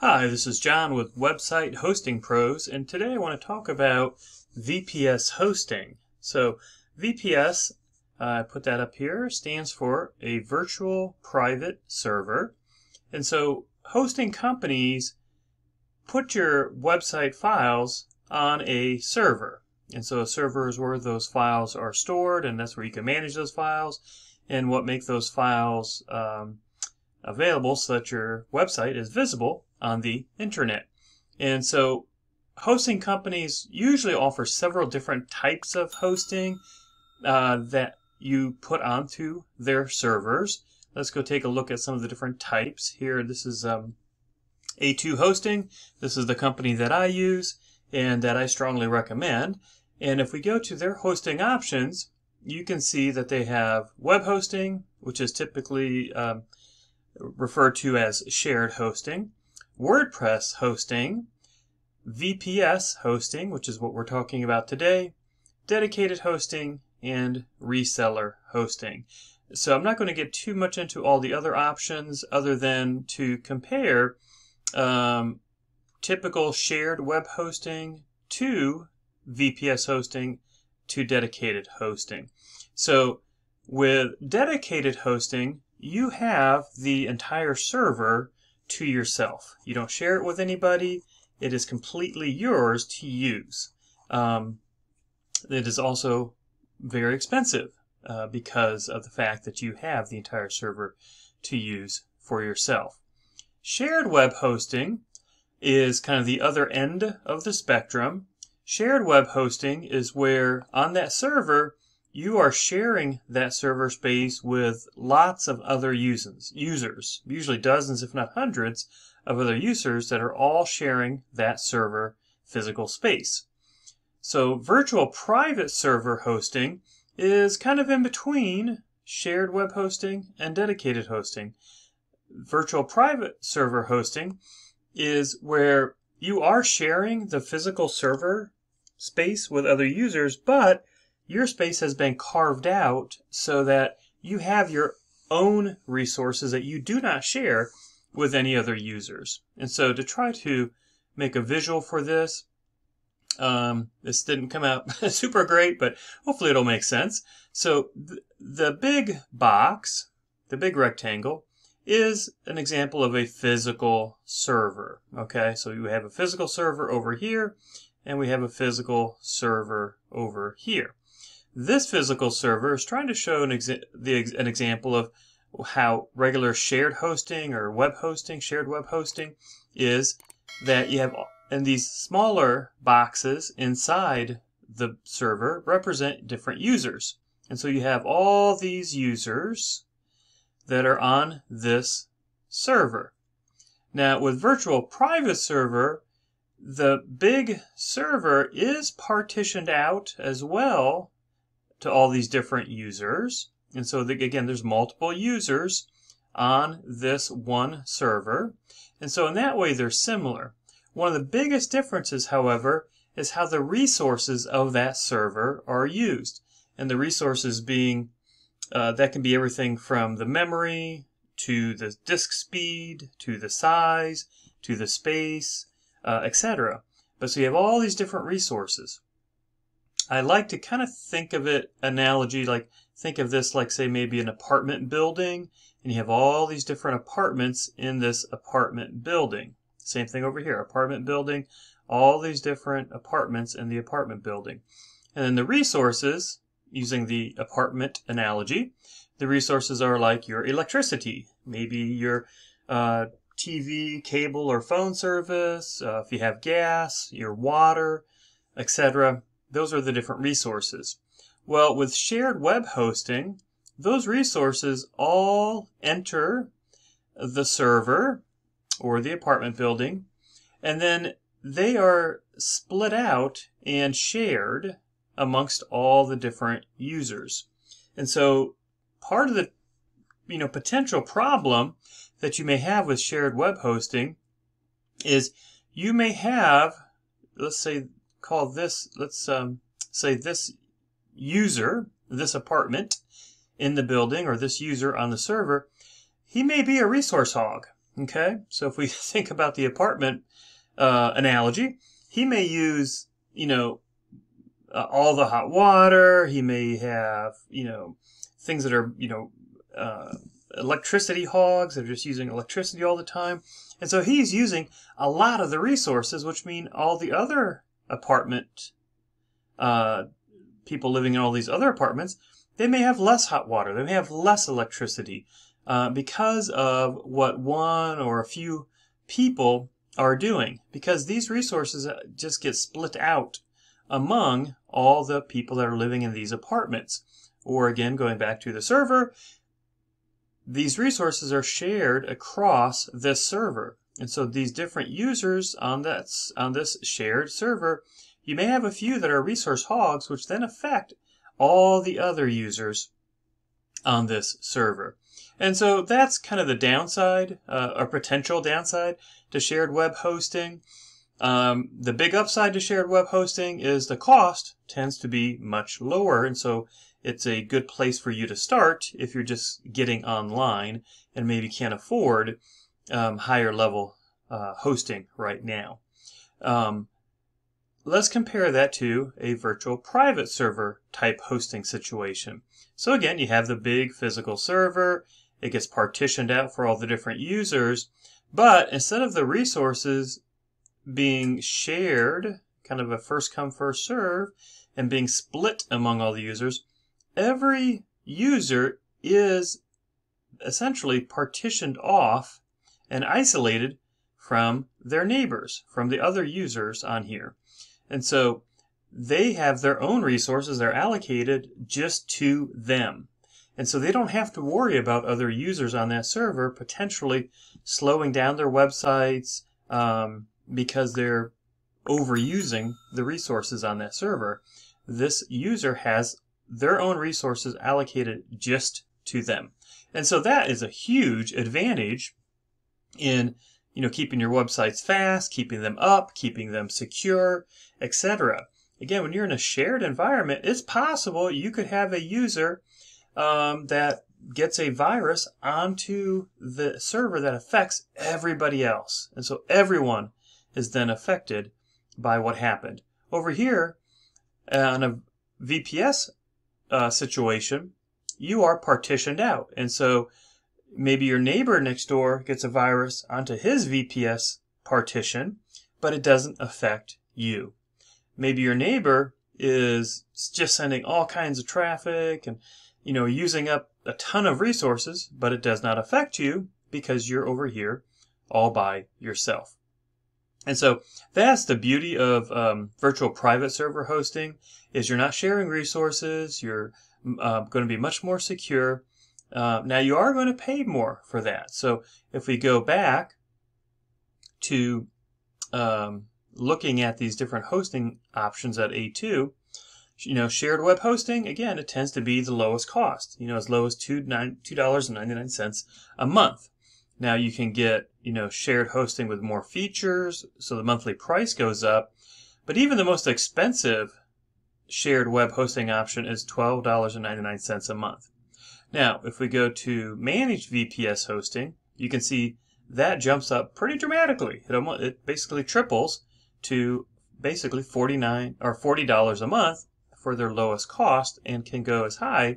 Hi, this is John with Website Hosting Pros, and today I want to talk about VPS hosting. So VPS, I put that up here, stands for a virtual private server. And so hosting companies put your website files on a server. And so a server is where those files are stored, and that's where you can manage those files and what make those files available so that your website is visible on the internet. And so hosting companies usually offer several different types of hosting that you put onto their servers. Let's go take a look at some of the different types here. This is A2 Hosting. This is the company that I use and that I strongly recommend. And if we go to their hosting options, you can see that they have web hosting, which is typically referred to as shared hosting, WordPress hosting, VPS hosting, which is what we're talking about today, dedicated hosting, and reseller hosting. So I'm not going to get too much into all the other options other than to compare typical shared web hosting to VPS hosting to dedicated hosting. So with dedicated hosting, you have the entire server to yourself. You don't share it with anybody. It is completely yours to use. It is also very expensive because of the fact that you have the entire server to use for yourself. Shared web hosting is kind of the other end of the spectrum. Shared web hosting is where on that server you are sharing that server space with lots of other users, usually dozens if not hundreds of other users that are all sharing that server physical space. So virtual private server hosting is kind of in between shared web hosting and dedicated hosting. Virtual private server hosting is where you are sharing the physical server space with other users, but your space has been carved out so that you have your own resources that you do not share with any other users. And so to try to make a visual for this, this didn't come out super great, but hopefully it'll make sense. So the big box, the big rectangle, is an example of a physical server. Okay, so you have a physical server over here, and we have a physical server over here. This physical server is trying to show an example of how regular shared hosting or web hosting, shared web hosting, is that you have, and these smaller boxes inside the server represent different users. And so you have all these users that are on this server. Now with virtual private server, the big server is partitioned out as well to all these different users. And so again, there's multiple users on this one server. And so in that way, they're similar. One of the biggest differences, however, is how the resources of that server are used. And the resources being, that can be everything from the memory, to the disk speed, to the size, to the space, etc. But so you have all these different resources. I like to kind of think of it analogy, like think of this like, say, maybe an apartment building, and you have all these different apartments in this apartment building. Same thing over here, apartment building, all these different apartments in the apartment building. And then the resources, using the apartment analogy, the resources are like your electricity, maybe your TV, cable, or phone service, if you have gas, your water, etc. Those are the different resources. Well, with shared web hosting, those resources all enter the server or the apartment building, and then they are split out and shared amongst all the different users. And so part of the potential problem that you may have with shared web hosting is you may have, let's say, call this, let's say this user, this apartment in the building, or this user on the server, he may be a resource hog. Okay, so if we think about the apartment analogy, he may use, all the hot water. He may have, things that are, electricity hogs that are just using electricity all the time. And so he's using a lot of the resources, which mean all the other apartment people living in all these other apartments, they may have less hot water. They may have less electricity because of what one or a few people are doing, because these resources just get split out among all the people that are living in these apartments. Or again, going back to the server, these resources are shared across this server. And so these different users on this shared server, you may have a few that are resource hogs, which then affect all the other users on this server. And so that's kind of the downside, or potential downside to shared web hosting. The big upside to shared web hosting is the cost tends to be much lower. And so it's a good place for you to start if you're just getting online and maybe can't afford higher level hosting right now. Let's compare that to a virtual private server type hosting situation. So again, you have the big physical server. It gets partitioned out for all the different users. But instead of the resources being shared, kind of a first come, first serve, and being split among all the users, every user is essentially partitioned off and isolated from their neighbors, from the other users on here. And so they have their own resources. They're allocated just to them. And so they don't have to worry about other users on that server potentially slowing down their websites because they're overusing the resources on that server. This user has their own resources allocated just to them. And so that is a huge advantage in, keeping your websites fast, keeping them up, keeping them secure, etc. Again, when you're in a shared environment, it's possible you could have a user that gets a virus onto the server that affects everybody else. And so everyone is then affected by what happened. Over here, on a VPS situation, you are partitioned out. And so maybe your neighbor next door gets a virus onto his VPS partition, but it doesn't affect you. Maybe your neighbor is just sending all kinds of traffic and, using up a ton of resources, but it does not affect you because you're over here all by yourself. And so that's the beauty of virtual private server hosting, is you're not sharing resources, you're going to be much more secure. Now you are going to pay more for that. So if we go back to looking at these different hosting options at A2, shared web hosting, again, it tends to be the lowest cost, as low as $2.99 a month. Now you can get, shared hosting with more features, so the monthly price goes up. But even the most expensive shared web hosting option is $12.99 a month. Now, if we go to managed VPS hosting, you can see that jumps up pretty dramatically. It basically triples to basically $40 a month for their lowest cost, and can go as high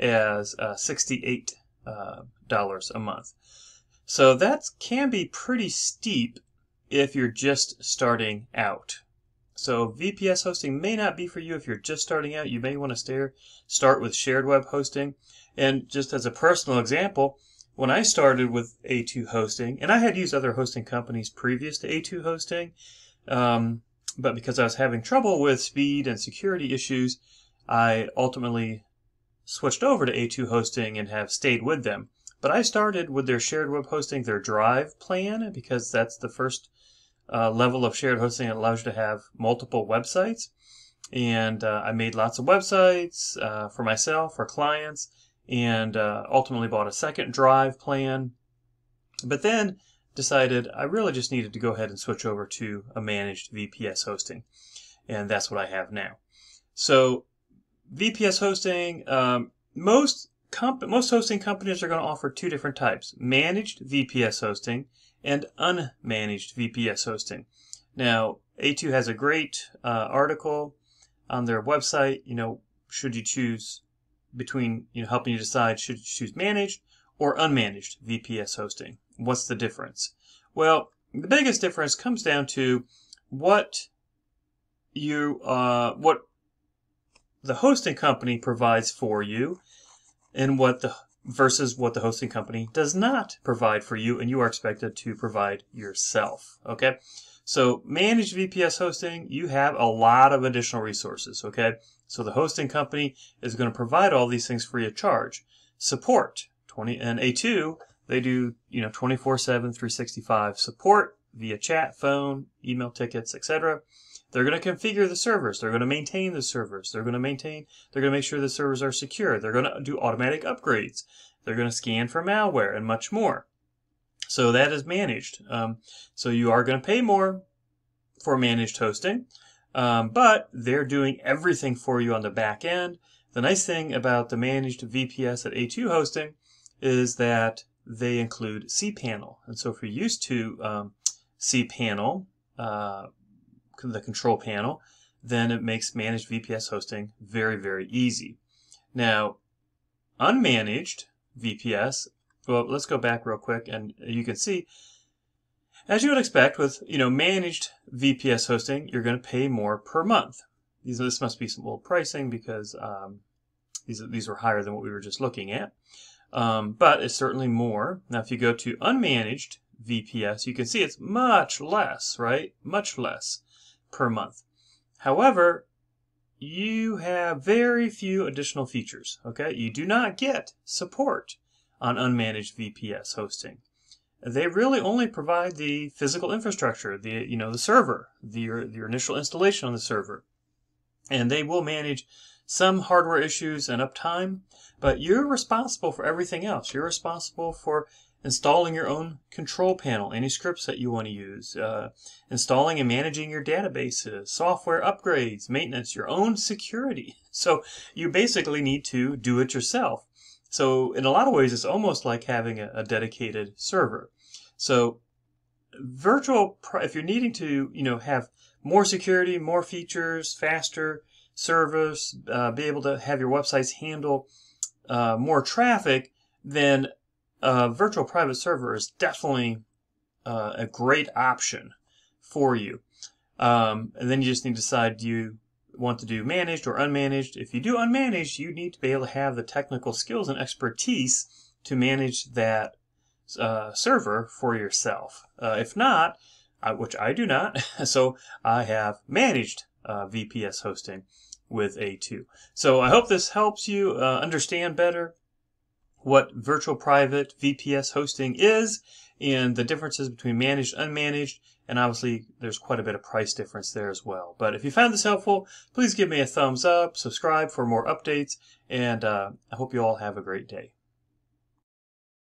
as $68 a month. So that can be pretty steep if you're just starting out. So VPS hosting may not be for you if you're just starting out. You may want to start with shared web hosting. And just as a personal example, when I started with A2 Hosting, and I had used other hosting companies previous to A2 Hosting, but because I was having trouble with speed and security issues, I ultimately switched over to A2 Hosting and have stayed with them. But I started with their shared web hosting, their Drive plan, because that's the first level of shared hosting that allows you to have multiple websites. And I made lots of websites for myself, for clients, and ultimately bought a second Drive plan. But then decided I really just needed to go ahead and switch over to a managed VPS hosting. And that's what I have now. So VPS hosting, most hosting companies are going to offer two different types: managed VPS hosting, and unmanaged VPS hosting. Now, A2 has a great article on their website, should you choose between, helping you decide should you choose managed or unmanaged VPS hosting. What's the difference? Well, the biggest difference comes down to what you, what the hosting company provides for you and what the versus what the hosting company does not provide for you and you are expected to provide yourself. Okay. So managed VPS hosting, you have a lot of additional resources, okay? So the hosting company is going to provide all these things free of charge. Support, and A2, they do, 24/7, 365 support via chat, phone, email tickets, etc. They're going to configure the servers. They're going to maintain the servers. They're going to make sure the servers are secure. They're going to do automatic upgrades. They're going to scan for malware and much more. So that is managed. So you are going to pay more for managed hosting, but they're doing everything for you on the back end. The nice thing about the managed VPS at A2 Hosting is that they include cPanel. And so if you're used to cPanel, the control panel, then it makes managed VPS hosting very, very easy. Now, unmanaged VPS, well, let's go back real quick, and you can see, as you would expect with, managed VPS hosting, you're going to pay more per month. This must be some old pricing because these are higher than what we were just looking at, but it's certainly more. Now, if you go to unmanaged VPS, you can see it's much less, right? Much less per month. However, you have very few additional features, okay? You do not get support on unmanaged VPS hosting. They really only provide the physical infrastructure, the the server, your initial installation on the server. And they will manage some hardware issues and uptime, but you're responsible for everything else. You're responsible for installing your own control panel, any scripts that you want to use, installing and managing your databases, software upgrades, maintenance, your own security. So you basically need to do it yourself. So in a lot of ways, it's almost like having a dedicated server. So if you're needing to, have more security, more features, faster service, be able to have your websites handle more traffic, then a virtual private server is definitely a great option for you. And then you just need to decide, do you want to do managed or unmanaged? If you do unmanaged, you need to be able to have the technical skills and expertise to manage that server for yourself. If not, which I do not, so I have managed VPS hosting with A2. So I hope this helps you understand better what virtual private VPS hosting is and the differences between managed and unmanaged. And obviously, there's quite a bit of price difference there as well. But if you found this helpful, please give me a thumbs up, subscribe for more updates, and I hope you all have a great day.